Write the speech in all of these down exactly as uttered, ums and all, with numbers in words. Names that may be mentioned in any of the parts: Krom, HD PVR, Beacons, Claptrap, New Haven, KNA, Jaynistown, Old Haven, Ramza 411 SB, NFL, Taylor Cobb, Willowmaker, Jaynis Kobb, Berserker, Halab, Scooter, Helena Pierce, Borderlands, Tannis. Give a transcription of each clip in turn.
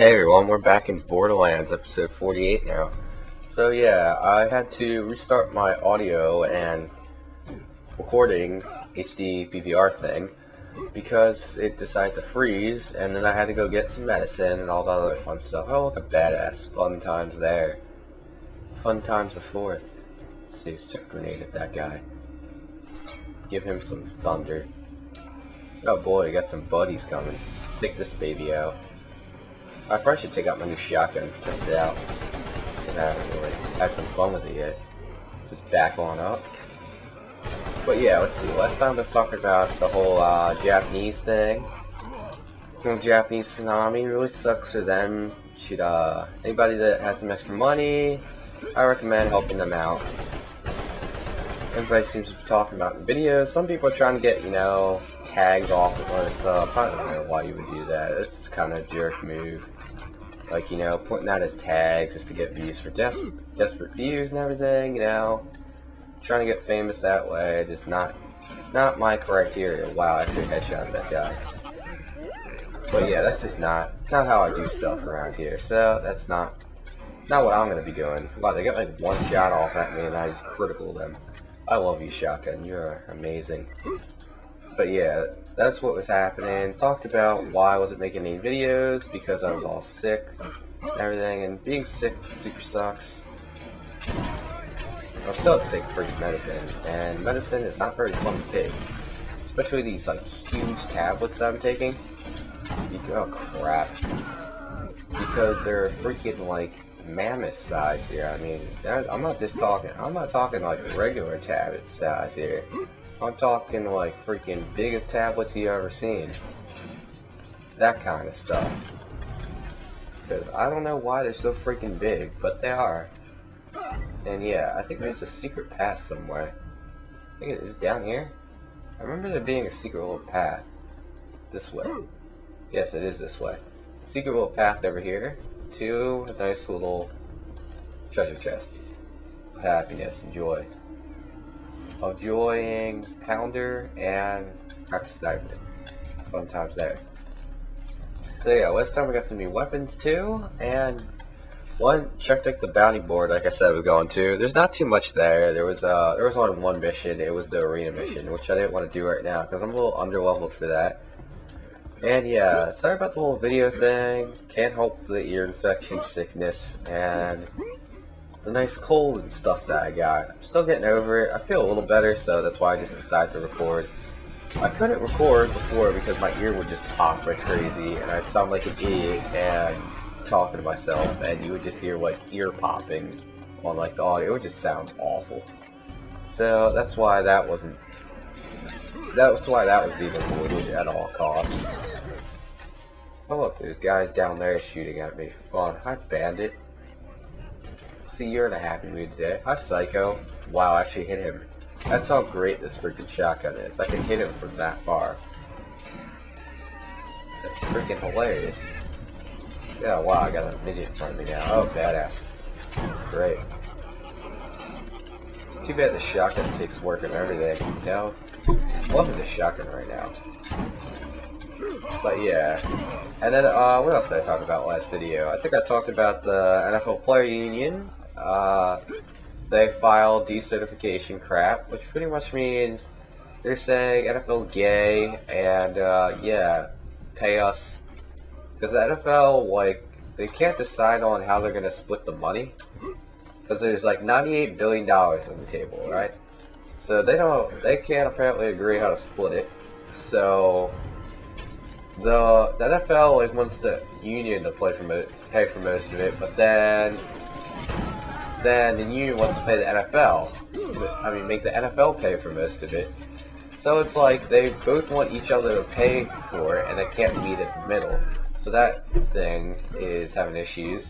Hey everyone, we're back in Borderlands episode forty-eight now. So yeah, I had to restart my audio and recording H D P V R thing because it decided to freeze, and then I had to go get some medicine and all that other fun stuff. Oh, look at badass. Fun times there. Fun times the fourth. Saves check grenade at that guy. Give him some thunder. Oh boy, I got some buddies coming. Take this baby out. I probably should take out my new shotgun and test it out. Because I haven't really had some fun with it yet. Let's just back on up. But yeah, let's see. Last time I was talking about the whole uh, Japanese thing. The Japanese tsunami really sucks for them. Should uh, anybody that has some extra money, I recommend helping them out. Everybody seems to be talking about in videos. Some people are trying to get, you know, tags off with other stuff. I don't know why you would do that. It's kind of a jerk move. Like, you know, putting out his tags just to get views for des desperate views and everything, you know. Trying to get famous that way, just not not my criteria. Wow, I threw a headshot at that guy. But yeah, that's just not, not how I do stuff around here. So, that's not, not what I'm going to be doing. Wow, they got like one shot off at me and I just critical them. I love you, shotgun. You're amazing. But yeah, that's what was happening. Talked about why I wasn't making any videos, because I was all sick and everything, and being sick super sucks. I still have to take free medicine, and medicine is not very fun to take. Especially these like huge tablets that I'm taking. Oh crap. Because they're freaking like mammoth size here. I mean, I'm not just talking, I'm not talking like regular tablet size here. I'm talking like freaking biggest tablets you've ever seen. That kind of stuff. Because I don't know why they're so freaking big, but they are. And yeah, I think there's a secret path somewhere. I think it is down here. I remember there being a secret little path. This way. Yes, it is this way. Secret little path over here to a nice little treasure chest. Happiness and joy. Of joying Pounder and Practice Diamond. Fun times there. So yeah, last time we got some new weapons too, and one checked like the bounty board like I said I was going to. There's not too much there. There was uh there was only one mission. It was the arena mission, which I didn't want to do right now because I'm a little underleveled for that. And yeah, sorry about the whole video thing. Can't help the ear infection sickness and the nice cold and stuff that I got. I'm still getting over it. I feel a little better, so that's why I just decided to record. I couldn't record before because my ear would just pop like crazy, and I'd sound like an idiot and talking to myself, and you would just hear like ear popping on like the audio. It would just sound awful. So that's why that wasn't. That's why that was being avoided at all costs. Oh look, there's guys down there shooting at me. Fun. Hi, bandit. See, you're in a happy mood today. Hi, Psycho. Wow, I actually hit him. That's how great this freaking shotgun is. I can hit him from that far. That's freaking hilarious. Yeah, wow, I got a midget in front of me now. Oh, badass. Great. Too bad the shotgun takes work and everything. You know? I'm loving this shotgun right now. But yeah, and then uh, what else did I talk about last video? I think I talked about the N F L Player Union. Uh, they filed decertification crap, which pretty much means they're saying N F L's gay, and uh, yeah, pay us. Because the N F L, like, they can't decide on how they're going to split the money. Because there's like ninety-eight billion dollars on the table, right? So they don't, they can't apparently agree how to split it. So The, the N F L like wants the union to play for it, pay for most of it, but then then the union wants to pay the N F L. I mean, make the N F L pay for most of it. So it's like they both want each other to pay for it, and they can't meet in the middle. So that thing is having issues.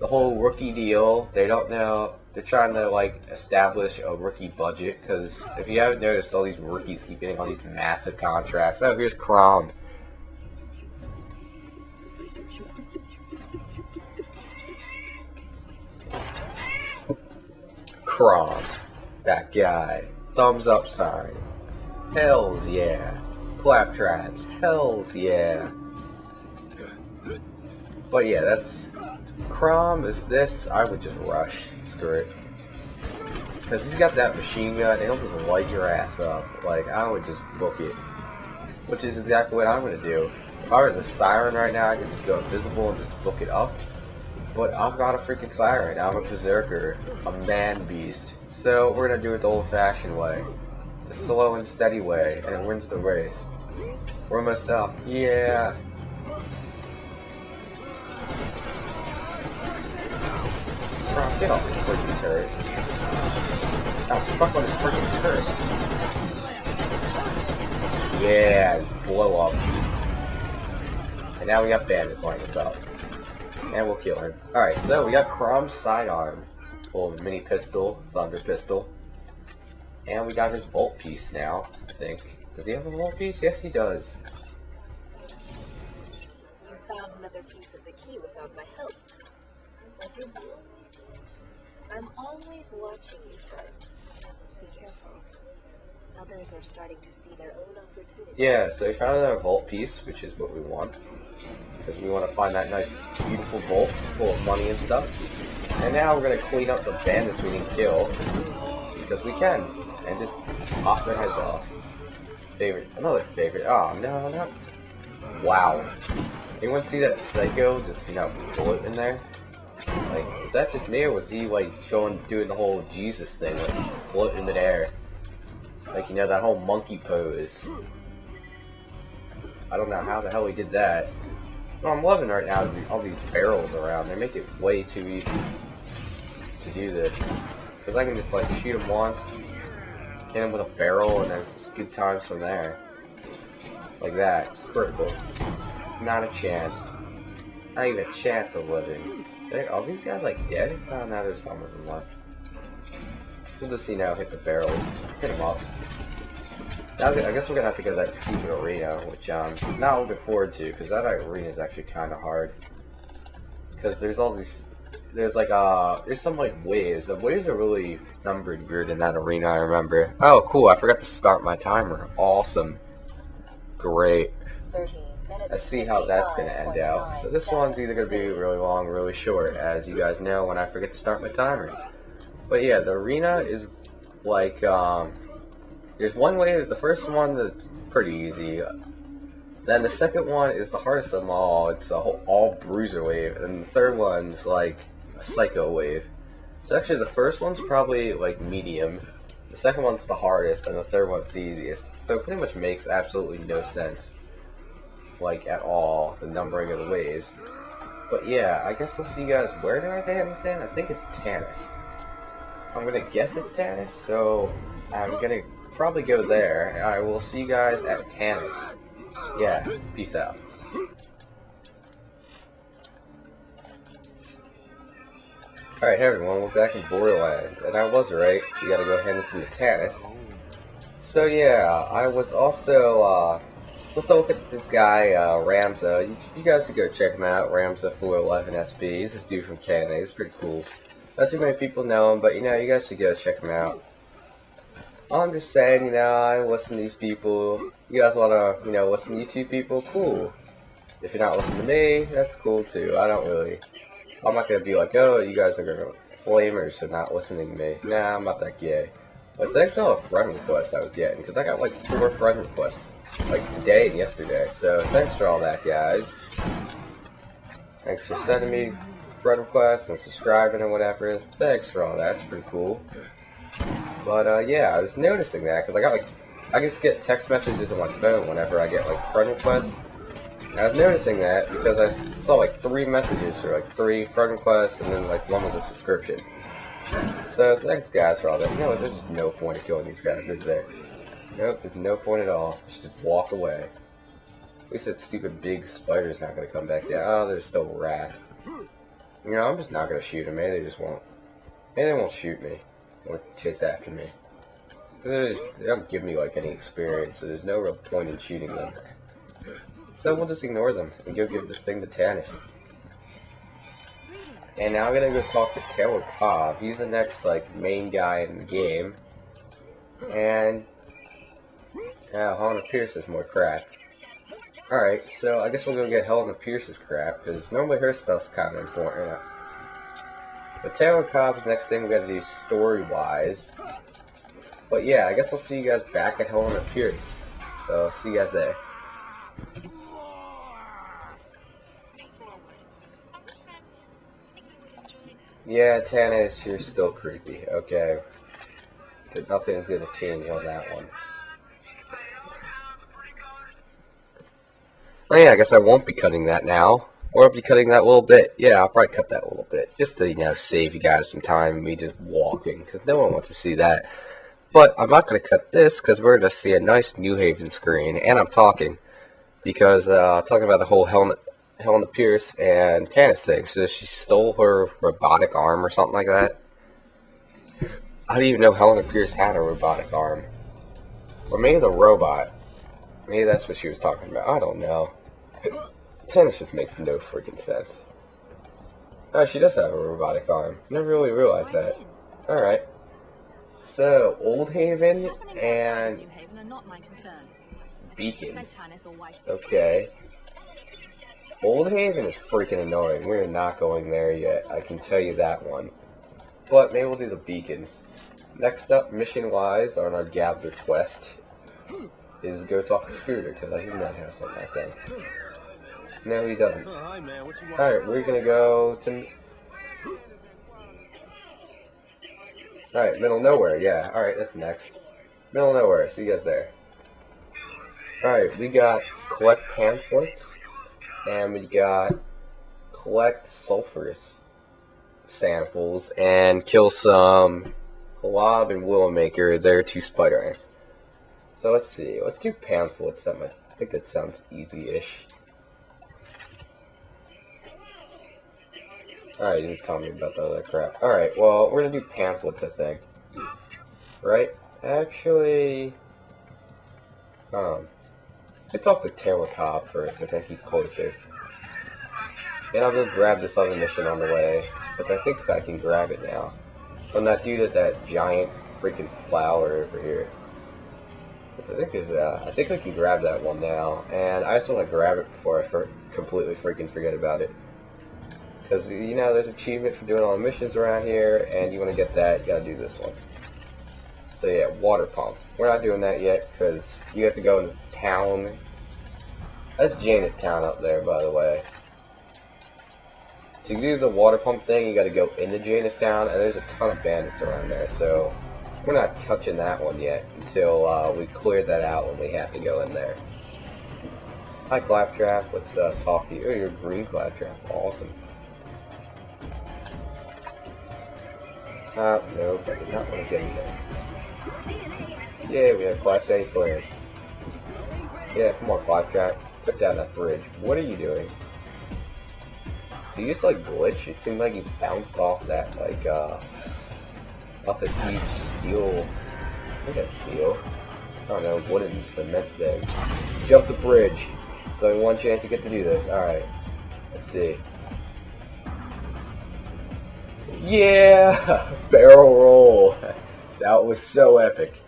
The whole rookie deal, they don't know. They're trying to like establish a rookie budget, because if you haven't noticed, all these rookies keep getting all these massive contracts. Oh, here's Krom. Krom, that guy, thumbs up sign, hells yeah, Claptraps, hells yeah. But yeah, that's Krom is this. I would just rush. Screw it. Because he's got that machine gun, and he'll just light your ass up. Like, I would just book it. Which is exactly what I'm going to do. If I was a siren right now, I could just go invisible and just book it up. But I'm not a freaking siren. I'm a berserker. A man beast. So we're going to do it the old-fashioned way. The slow and steady way, and it wins the race. We're almost up. Yeah. Bro, get off this freaking turret. I was stuck on this freaking turret. Yeah, just blow up. And now we got bandits lining us up. And we'll kill him. Alright, so we got Krom's sidearm. Well, mini pistol, thunder pistol. And we got his bolt piece now, I think. Does he have a bolt piece? Yes, he does. You found another piece of the key without my help. What did you? I'm always watching you, friend. Be careful. Others are starting to see their own opportunities. Yeah, so we found another vault piece, which is what we want. Because we want to find that nice, beautiful vault full of money and stuff. And now we're going to clean up the bandits we didn't kill. Because we can. And just pop their heads off. Favorite. Another favorite. Oh, no, no. Wow. Anyone see that psycho just, you know, bullet in there? Like, was that just me, or was he, like, going, doing the whole Jesus thing, like, floating in midair? Like, you know, that whole monkey pose. I don't know how the hell he did that. What I'm loving right now is all these barrels around. They make it way too easy to do this. Because I can just, like, shoot him once, hit him with a barrel, and then it's just good times from there. Like that. Just vertical. Not a chance. Not even a chance of living. Are all these guys, like, dead? Oh, no, there's some of them left. We'll just see now, hit the barrel. Hit them up. Now, I guess we're gonna have to go to that stupid arena, which I'm not looking forward to, because that arena is actually kind of hard. Because there's all these... There's, like, uh... There's some, like, waves. The waves are really numbered weird in that arena, I remember. Oh, cool, I forgot to start my timer. Awesome. Great. thirteen. Let's see how that's going to end out. So this one's either going to be really long or really short, as you guys know when I forget to start my timer. But yeah, the arena is like, um, there's one way, the first one is pretty easy. Then the second one is the hardest of them all, it's a whole all bruiser wave. And then the third one's like a psycho wave. So actually the first one's probably like medium, the second one's the hardest, and the third one's the easiest. So it pretty much makes absolutely no sense. Like at all the numbering of the waves. But yeah, I guess let's see you guys, where do I understand? I think it's Tannis. I'm gonna guess it's Tannis, so I'm gonna probably go there. I will see you guys at Tannis. Yeah, peace out. Alright, hey everyone, we're back in Borderlands, and I was right, you gotta go hand this in to Tannis. So yeah, I was also uh So let's look at this guy, uh, Ramza. You, you guys should go check him out, Ramza four eleven S B. He's this dude from K N A. He's pretty cool. Not too many people know him, but you know, you guys should go check him out. I'm just saying, you know, I listen to these people. You guys wanna, you know, listen to YouTube people? Cool. If you're not listening to me, that's cool too. I don't really. I'm not gonna be like, oh, you guys are gonna flamers for not listening to me. Nah, I'm not that gay. But thanks to all the friend requests I was getting, because I got like four friend requests. Like today and yesterday, so thanks for all that, guys. Thanks for sending me friend requests and subscribing and whatever. Thanks for all that, it's pretty cool. But uh, yeah, I was noticing that because I got like, I just get text messages on my phone whenever I get like friend requests. And I was noticing that because I saw like three messages for like three friend requests and then like one was a subscription. So thanks, guys, for all that. You know what? There's just no point in killing these guys, is there? Nope, there's no point at all. Just walk away. At least that stupid big spider's not gonna come back down. Oh, there's still a rat. You know, I'm just not gonna shoot him. Maybe they just won't. Maybe they won't shoot me. Or chase after me. They don't give me, like, any experience, so there's no real point in shooting them. So we'll just ignore them and go give this thing to Tannis. And now I'm gonna go talk to Taylor Cobb. He's the next, like, main guy in the game. And... now, Helena Pierce is more crap. Alright, so I guess we'll go get Helena Pierce's crap, because normally her stuff's kind of important. But Taylor Cobb's next thing we gotta do story-wise. But yeah, I guess I'll see you guys back at Helena Pierce. So, see you guys there. Yeah, Tannis, you're still creepy. Okay. Nothing's gonna change on that one. Oh yeah, I guess I won't be cutting that now. Or I'll be cutting that little bit. Yeah, I'll probably cut that a little bit. Just to, you know, save you guys some time, me just walking. Because no one wants to see that. But I'm not going to cut this, because we're going to see a nice New Haven screen. And I'm talking. Because uh, I'm talking about the whole Helena, Helena Pierce and Tannis thing. So she stole her robotic arm or something like that. I didn't even know Helena Pierce had a robotic arm. Or maybe the robot. Maybe that's what she was talking about. I don't know. Tannis just makes no freaking sense. Oh, she does have a robotic arm. Never really realized that. Alright. So, Old Haven and Beacons. Okay. Old Haven is freaking annoying. We're not going there yet. I can tell you that one. But maybe we'll do the Beacons. Next up, mission-wise, on our gather quest, is go talk to Scooter, because I do not have something like that. No, he doesn't. Alright, we're gonna go to... Alright, middle nowhere, yeah. Alright, that's next. Middle nowhere, see you guys there. Alright, we got collect pamphlets, and we got collect sulfurous samples, and kill some Halab and Willowmaker, their two spider ants. So let's see, let's do pamphlets, I think that sounds easy-ish. Alright, you just tell me about the other crap. Alright, well, we're gonna do pamphlets, I think. Right? Actually... Um... Let's talk to Taylor Cobb first, I think he's closer. And I'll go grab this other mission on the way, but I think I can grab it now. From that dude at that giant freaking flower over here. I think there's uh, I think I can grab that one now, and I just want to grab it before I for completely freaking forget about it. Because, you know, there's achievement for doing all the missions around here, and you want to get that, you gotta do this one. So yeah, water pump. We're not doing that yet, because you have to go into town. That's Jaynistown up there, by the way. To do the water pump thing, you gotta go into Jaynistown, and there's a ton of bandits around there, so... We're not touching that one yet until uh, we clear that out when we have to go in there. Hi, Claptrap. Let's uh, talk to you. Oh, you're green Claptrap. Awesome. Uh, no, I did not want to get in there. Yeah, we have Class A players. Yeah, come on, Claptrap. Put down that bridge. What are you doing? Did you just, like, glitch? It seemed like you bounced off that, like, uh... off a huge steel, I think that's steel, I don't know, wooden cement thing. Jump the bridge. There's only one chance to get to do this. Alright, let's see. Yeah! Barrel roll! That was so epic.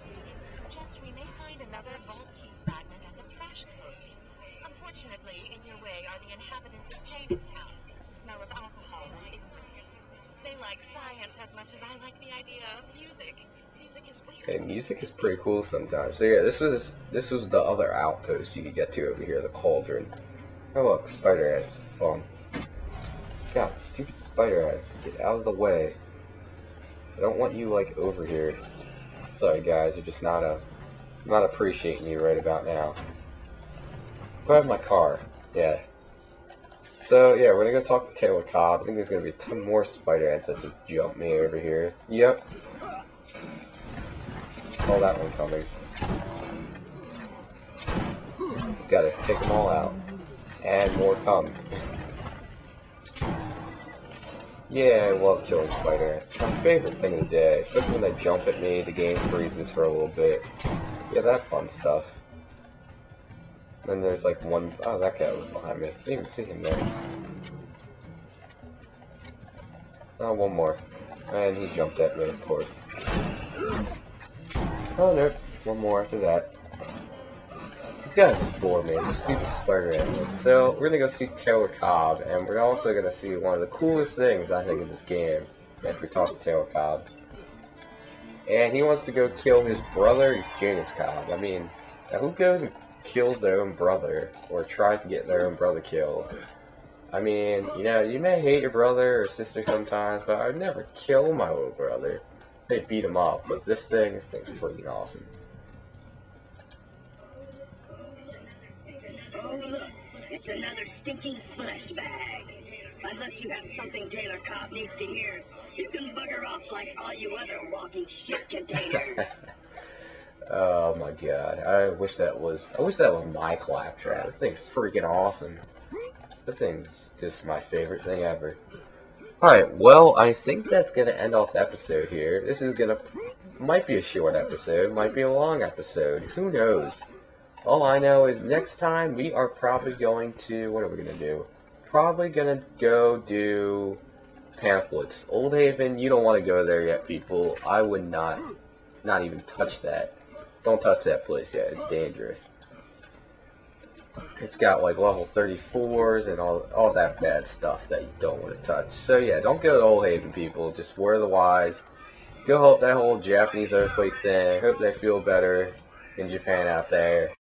Okay, music is pretty cool sometimes. So yeah, this was this was the other outpost you could get to over here, the cauldron. Oh look, spider ants. Fun. God, stupid spider ants. Get out of the way. I don't want you like over here. Sorry guys, you're just not a not appreciating you right about now. Grab my car. Yeah. So yeah, we're gonna go talk to Taylor Cobb. I think there's gonna be a ton more spider ants that just jump me over here. Yep. All that one coming. Just gotta take them all out. And more come. Yeah, I love killing spiders. My favorite thing of the day. Especially when they jump at me, the game freezes for a little bit. Yeah, that fun stuff. And then there's like one... Oh, that guy was behind me. I didn't even see him there. Oh, one more. And he jumped at me, of course. Oh, no. One more after that. got four man, the stupid spider man. So we're gonna go see Taylor Cobb, and we're also gonna see one of the coolest things I think in this game, if we talk to Taylor Cobb. And he wants to go kill his brother, Jaynis Kobb. I mean, who goes and kills their own brother, or tries to get their own brother killed? I mean, you know, you may hate your brother or sister sometimes, but I'd never kill my little brother. They beat him up, but this thing, this thing's freaking awesome. Oh look, it's another stinking flesh bag. Unless you have something Taylor Cobb needs to hear, you can bugger off like all you other walking shit containers. Oh my god, I wish that was, I wish that was my Claptrap. This thing's freaking awesome. This thing's just my favorite thing ever. Alright, well, I think that's gonna end off the episode here. This is gonna, might be a short episode, might be a long episode, who knows. All I know is next time we are probably going to, what are we gonna do? Probably gonna go do pamphlets. Old Haven, you don't want to go there yet, people. I would not, not even touch that. Don't touch that place yet, it's dangerous. It's got like level thirty-fours and all, all that bad stuff that you don't want to touch. So yeah, don't go to Old Haven, people. Just wear the wise. Go help that whole Japanese earthquake thing. Hope they feel better in Japan out there.